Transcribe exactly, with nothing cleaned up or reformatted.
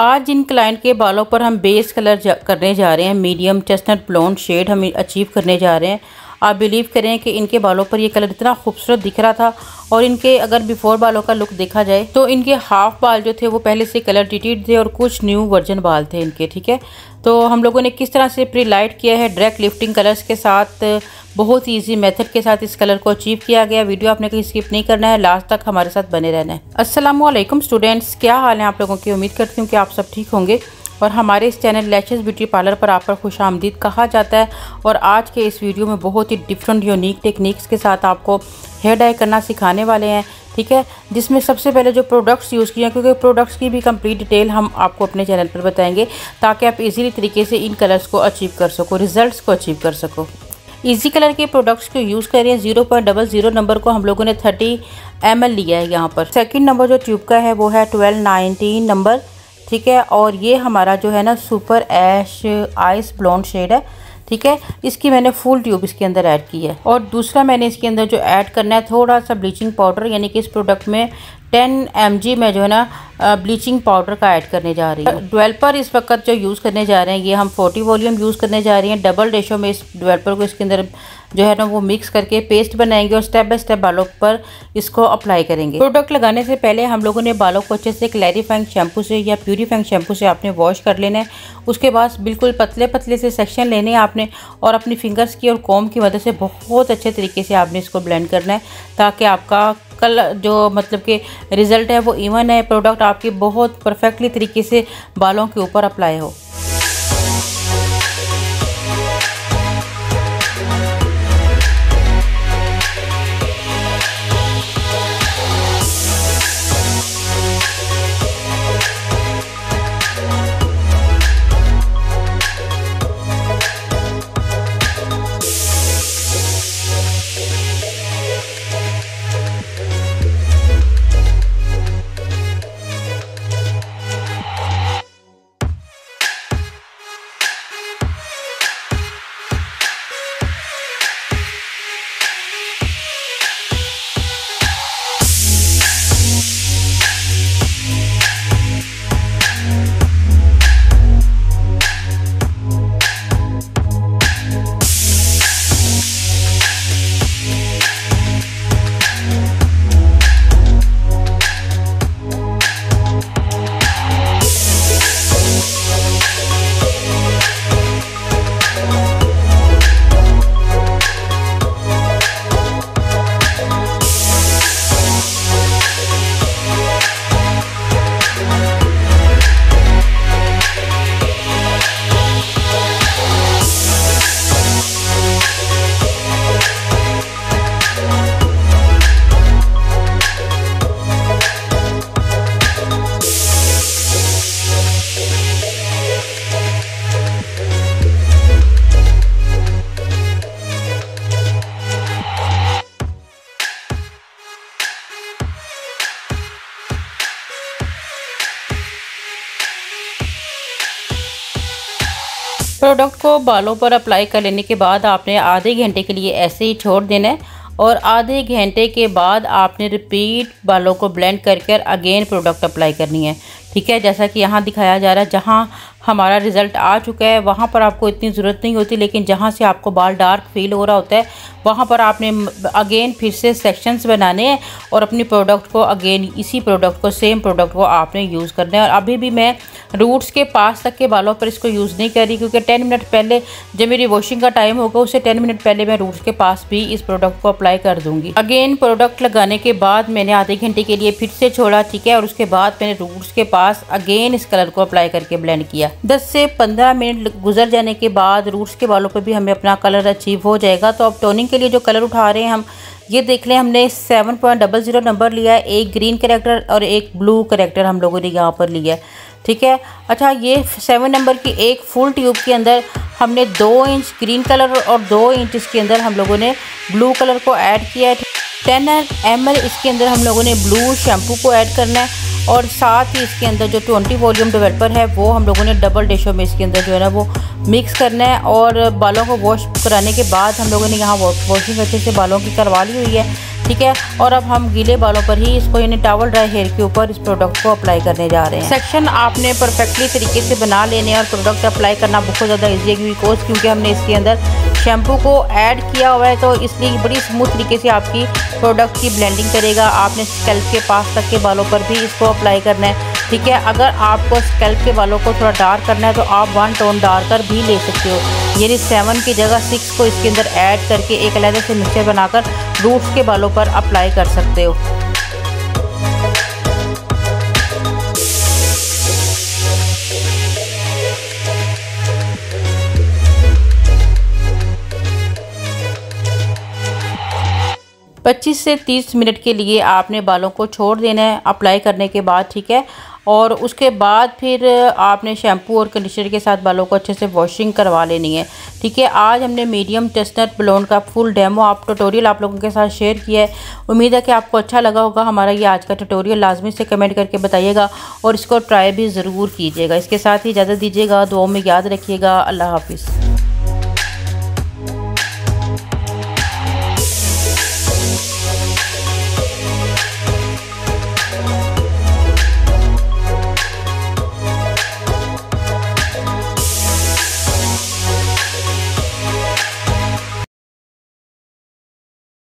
आज जिन क्लाइंट के बालों पर हम बेस कलर जा, करने जा रहे हैं, मीडियम चेस्टनट ब्लॉन्ड शेड हम अचीव करने जा रहे हैं। आप बिलीव करें कि इनके बालों पर ये कलर इतना खूबसूरत दिख रहा था, और इनके अगर बिफोर बालों का लुक देखा जाए तो इनके हाफ बाल जो थे वो पहले से कलर टिटेड थे और कुछ न्यू वर्जन बाल थे इनके। ठीक है, तो हम लोगों ने किस तरह से प्री लाइट किया है डायरेक्ट लिफ्टिंग कलर्स के साथ, बहुत ही ईजी मेथड के साथ इस कलर को अचीव किया गया। वीडियो आपने कहीं स्किप नहीं करना है, लास्ट तक हमारे साथ बने रहना है। अस्सलामुअलैकुम स्टूडेंट्स, क्या हाल है आप लोगों की? उम्मीद करती हूँ कि आप सब ठीक होंगे और हमारे इस चैनल लैशेस ब्यूटी पार्लर पर आप पर खुश आमदीद कहा जाता है। और आज के इस वीडियो में बहुत ही डिफरेंट यूनिक टेक्निक्स के साथ आपको हेयर डाई करना सिखाने वाले हैं। ठीक है, जिसमें सबसे पहले जो प्रोडक्ट्स यूज़ किए हैं, क्योंकि प्रोडक्ट्स की भी कंप्लीट डिटेल हम आपको अपने चैनल पर बताएंगे ताकि आप इजीली तरीके से इन कलर्स को अचीव कर सको, रिजल्ट्स को अचीव कर सको। इजी कलर के प्रोडक्ट्स को यूज़ करें। Zero point double zero number को हम लोगों ने थर्टी एम एल लिया है यहाँ पर। सेकेंड नंबर जो ट्यूब का है वो है ट्वेल्व नाइनटीन नंबर। ठीक है, और ये हमारा जो है ना super ash ice blonde shade है। ठीक है, इसकी मैंने फुल ट्यूब इसके अंदर ऐड की है। और दूसरा मैंने इसके अंदर जो ऐड करना है थोड़ा सा ब्लीचिंग पाउडर, यानी कि इस प्रोडक्ट में टेन एम जी में जो है ना ब्लीचिंग पाउडर का ऐड करने जा रही है। डेवलपर इस वक्त जो यूज़ करने जा रहे हैं ये हम फोर्टी वॉल्यूम यूज़ करने जा रही हैं। डबल रेशो में इस डेवलपर को इसके अंदर जो है ना वो मिक्स करके पेस्ट बनाएंगे और स्टेप बाय स्टेप बालों पर इसको अप्लाई करेंगे। प्रोडक्ट लगाने से पहले हम लोगों ने बालों को अच्छे से क्लैरिफाइंग शैम्पू से या प्यूरीफाइंग शैम्पू से आपने वॉश कर लेना है। उसके बाद बिल्कुल पतले पतले से सेक्शन लेने हैं आपने, और अपनी फिंगर्स की और कॉम की मदद से बहुत अच्छे तरीके से आपने इसको ब्लेंड करना है ताकि आपका कलर जो मतलब कि रिज़ल्ट है वो इवन है, प्रोडक्ट आपके बहुत परफेक्टली तरीके से बालों के ऊपर अप्लाई हो। प्रोडक्ट को बालों पर अप्लाई कर लेने के बाद आपने आधे घंटे के लिए ऐसे ही छोड़ देना है, और आधे घंटे के बाद आपने रिपीट बालों को ब्लेंड कर कर अगेन प्रोडक्ट अप्लाई करनी है। ठीक है, जैसा कि यहाँ दिखाया जा रहा है, जहाँ हमारा रिज़ल्ट आ चुका है वहाँ पर आपको इतनी ज़रूरत नहीं होती, लेकिन जहाँ से आपको बाल डार्क फील हो रहा होता है वहाँ पर आपने अगेन फिर से सेक्शंस बनाने हैं और अपनी प्रोडक्ट को अगेन इसी प्रोडक्ट को सेम प्रोडक्ट को आपने यूज़ करना है। और अभी भी मैं रूट्स के पास तक के बालों पर इसको यूज़ नहीं कर रही, क्योंकि टेन मिनट पहले जब मेरी वॉशिंग का टाइम होगा उससे टेन मिनट पहले मैं रूट्स के पास भी इस प्रोडक्ट को अप्लाई कर दूँगी। अगेन प्रोडक्ट लगाने के बाद मैंने आधे घंटे के लिए फिर से छोड़ा। ठीक है, और उसके बाद मैंने रूट्स के पास अगेन इस कलर को अप्लाई करके ब्लेंड किया। दस से पंद्रह मिनट गुजर जाने के बाद रूट्स के बालों पर भी हमें अपना कलर अचीव हो जाएगा। तो अब टोनिंग के लिए जो कलर उठा रहे हैं हम, ये देख लें, हमने seven point double zero number लिया है, एक ग्रीन करेक्टर और एक ब्लू करेक्टर हम लोगों ने यहाँ पर लिया है। ठीक है, अच्छा ये सेवन नंबर की एक फुल ट्यूब के अंदर हमने दो इंच ग्रीन कलर और दो इंच इसके अंदर हम लोगों ने ब्लू कलर को ऐड किया है। टेन एम एल इसके अंदर हम लोगों ने ब्लू शैम्पू को ऐड करना है, और साथ ही इसके अंदर जो ट्वेंटी वॉल्यूम डेवलपर है वो हम लोगों ने डबल रेशो में इसके अंदर जो है ना वो मिक्स करना है। और बालों को वॉश कराने के बाद हम लोगों ने यहाँ वॉशिंग अच्छे से बालों की करवा ली हुई है, ठीक है। और अब हम गीले बालों पर ही इसको यानी टॉवल ड्राई हेयर के ऊपर इस प्रोडक्ट को अप्लाई करने जा रहे हैं। सेक्शन आपने परफेक्टली तरीके से बना लेने और प्रोडक्ट अप्लाई करना बहुत ज़्यादा ईजी है बिकॉज क्योंकि हमने इसके अंदर शैम्पू को ऐड किया हुआ है, तो इसलिए बड़ी स्मूथ तरीके से आपकी प्रोडक्ट की ब्लेंडिंग करेगा। आपने स्कैल्प के पास तक के बालों पर भी इसको अप्लाई करना है, ठीक है। अगर आपको स्कैल्प के बालों को थोड़ा डार्क करना है तो आप वन टोन डार्क कर भी ले सकते हो, यानी सेवन की जगह सिक्स को इसके अंदर ऐड करके एक अलग से मिक्सचर बनाकर रूट्स के बालों पर अप्लाई कर सकते हो। पच्चीस से तीस मिनट के लिए आपने बालों को छोड़ देना है अप्लाई करने के बाद, ठीक है। और उसके बाद फिर आपने शैम्पू और कंडीशनर के साथ बालों को अच्छे से वॉशिंग करवा लेनी है, ठीक है। आज हमने मीडियम चेस्टनट ब्लोन का फुल डेमो आप ट्यूटोरियल आप लोगों के साथ शेयर किया है। उम्मीद है कि आपको अच्छा लगा होगा हमारा ये आज का ट्यूटोरियल। लाजमी से कमेंट करके बताइएगा और इसको ट्राई भी ज़रूर कीजिएगा। इसके साथ ही इजाज़त दीजिएगा, दुआओं में याद रखिएगा। अल्लाह हाफिज़।